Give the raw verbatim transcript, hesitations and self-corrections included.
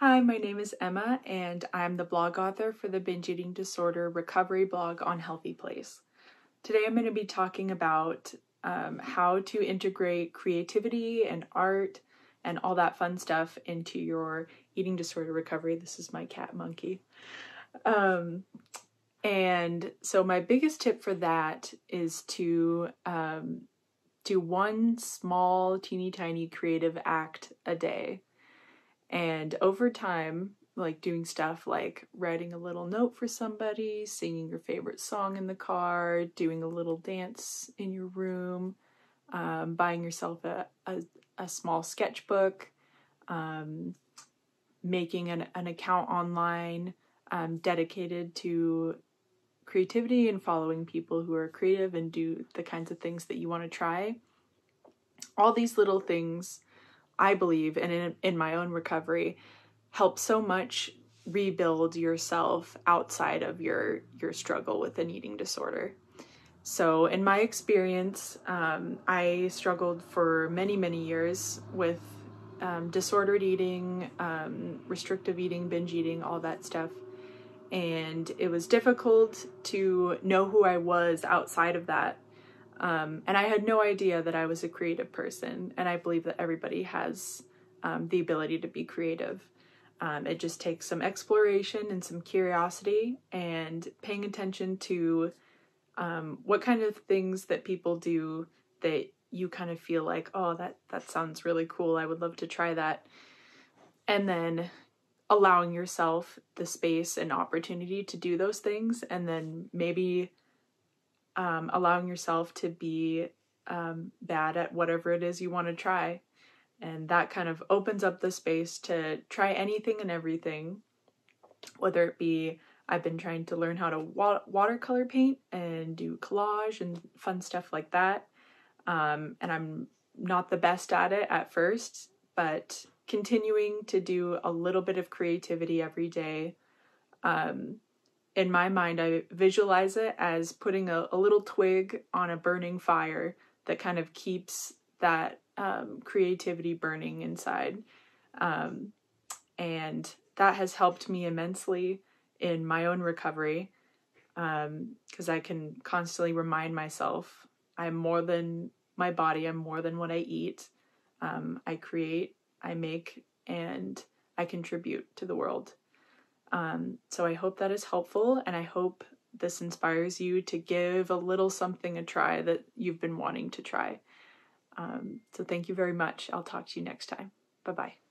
Hi, my name is Emma, and I'm the blog author for the binge eating disorder recovery blog on Healthy Place. Today I'm going to be talking about um, how to integrate creativity and art and all that fun stuff into your eating disorder recovery. This is my cat, Monkey. Um, and so my biggest tip for that is to um, do one small, teeny tiny creative act a day. And over time, like doing stuff like writing a little note for somebody, singing your favorite song in the car, doing a little dance in your room, um, buying yourself a, a, a small sketchbook, um, making an, an account online um, dedicated to creativity and following people who are creative and do the kinds of things that you want to try. All these little things, I believe, and in, in my own recovery, helps so much rebuild yourself outside of your, your struggle with an eating disorder. So in my experience, um, I struggled for many, many years with um, disordered eating, um, restrictive eating, binge eating, all that stuff. And it was difficult to know who I was outside of that. Um, and I had no idea that I was a creative person, and I believe that everybody has um, the ability to be creative. Um, it just takes some exploration and some curiosity and paying attention to um, what kind of things that people do that you kind of feel like, oh, that, that sounds really cool. I would love to try that. And then allowing yourself the space and opportunity to do those things, and then maybe Um, allowing yourself to be um, bad at whatever it is you want to try. And that kind of opens up the space to try anything and everything, whether it be, I've been trying to learn how to wa watercolor paint and do collage and fun stuff like that. Um, and I'm not the best at it at first, but continuing to do a little bit of creativity every day. Um, In my mind, I visualize it as putting a, a little twig on a burning fire that kind of keeps that um, creativity burning inside. Um, and that has helped me immensely in my own recovery, um, because I can constantly remind myself, I'm more than my body, I'm more than what I eat. Um, I create, I make, and I contribute to the world. Um, so I hope that is helpful, and I hope this inspires you to give a little something a try that you've been wanting to try. Um, so thank you very much. I'll talk to you next time. Bye-bye.